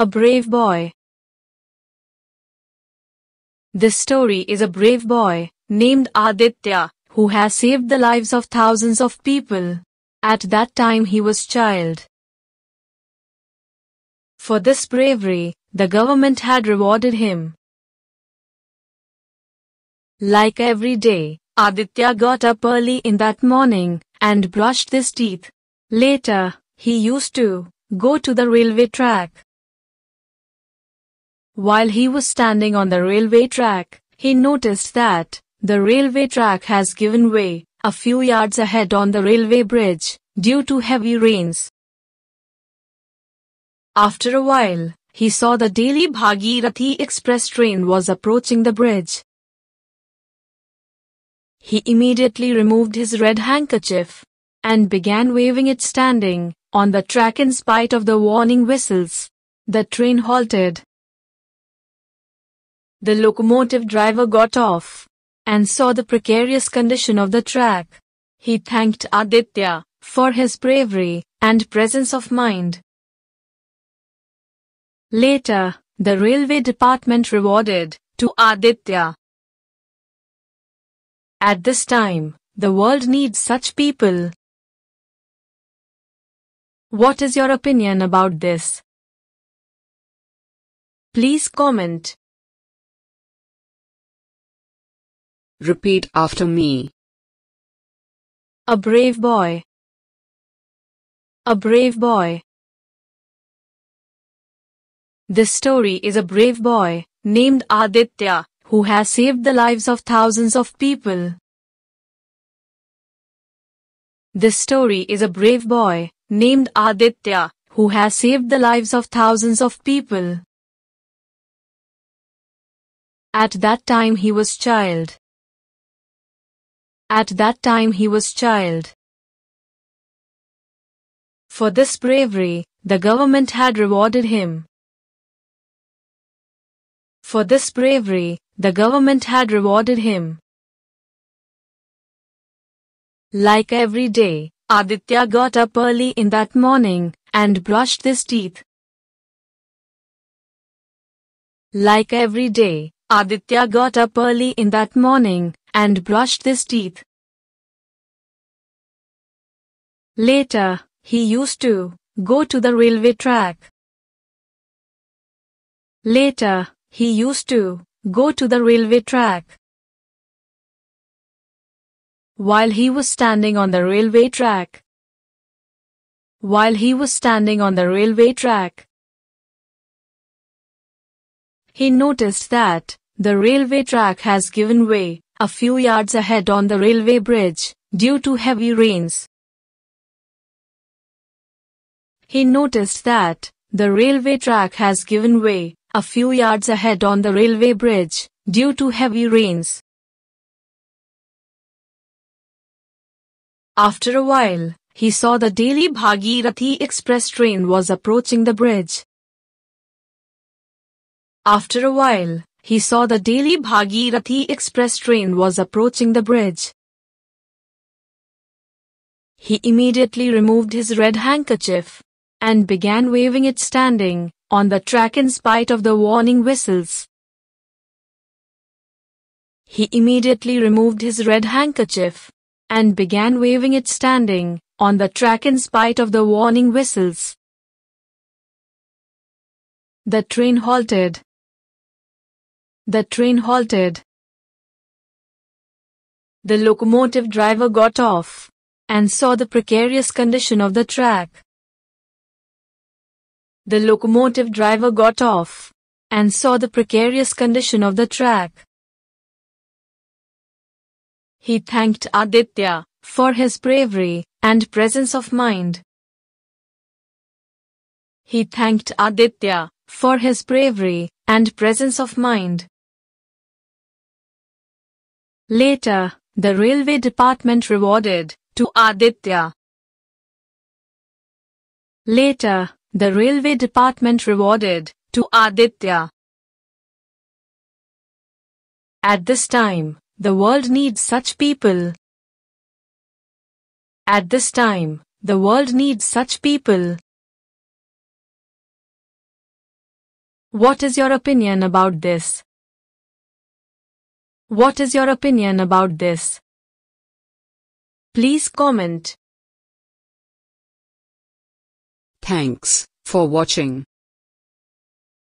A brave boy. This story is a brave boy named Aditya who has saved the lives of thousands of people. At that time he was child. For this bravery, the government had rewarded him. Like every day, Aditya got up early in that morning and brushed his teeth. Later, he used to go to the railway track. While he was standing on the railway track, he noticed that the railway track has given way a few yards ahead on the railway bridge due to heavy rains. After a while, he saw the daily Bhagirathi Express train was approaching the bridge. He immediately removed his red handkerchief and began waving it standing on the track in spite of the warning whistles. The train halted. The locomotive driver got off and saw the precarious condition of the track. He thanked Aditya for his bravery and presence of mind. Later, the railway department rewarded to Aditya. At this time, the world needs such people. What is your opinion about this? Please comment. Repeat after me. A brave boy. A brave boy. This story is a brave boy named Aditya who has saved the lives of thousands of people. This story is a brave boy named Aditya who has saved the lives of thousands of people. At that time he was child. At that time he was child. For this bravery, the government had rewarded him. For this bravery, the government had rewarded him. Like every day, Aditya got up early in that morning and brushed his teeth. Like every day, Aditya got up early in that morning and brushed his teeth. Later, he used to go to the railway track. Later, he used to go to the railway track. While he was standing on the railway track. While he was standing on the railway track. He noticed that the railway track has given way a few yards ahead on the railway bridge due to heavy rains. He noticed that the railway track has given way a few yards ahead on the railway bridge due to heavy rains. After a while, he saw the daily Bhagirathi Express train was approaching the bridge. After a while, he saw the daily Bhagirathi Express train was approaching the bridge. He immediately removed his red handkerchief and began waving it standing on the track in spite of the warning whistles. He immediately removed his red handkerchief and began waving it standing on the track in spite of the warning whistles. The train halted. The train halted. The locomotive driver got off and saw the precarious condition of the track. The locomotive driver got off and saw the precarious condition of the track. He thanked Aditya for his bravery and presence of mind. He thanked Aditya for his bravery and presence of mind. Later, the railway department rewarded to Aditya. Later, the railway department rewarded to Aditya. At this time, the world needs such people. At this time, the world needs such people. What is your opinion about this? What is your opinion about this? Please comment. Thanks for watching.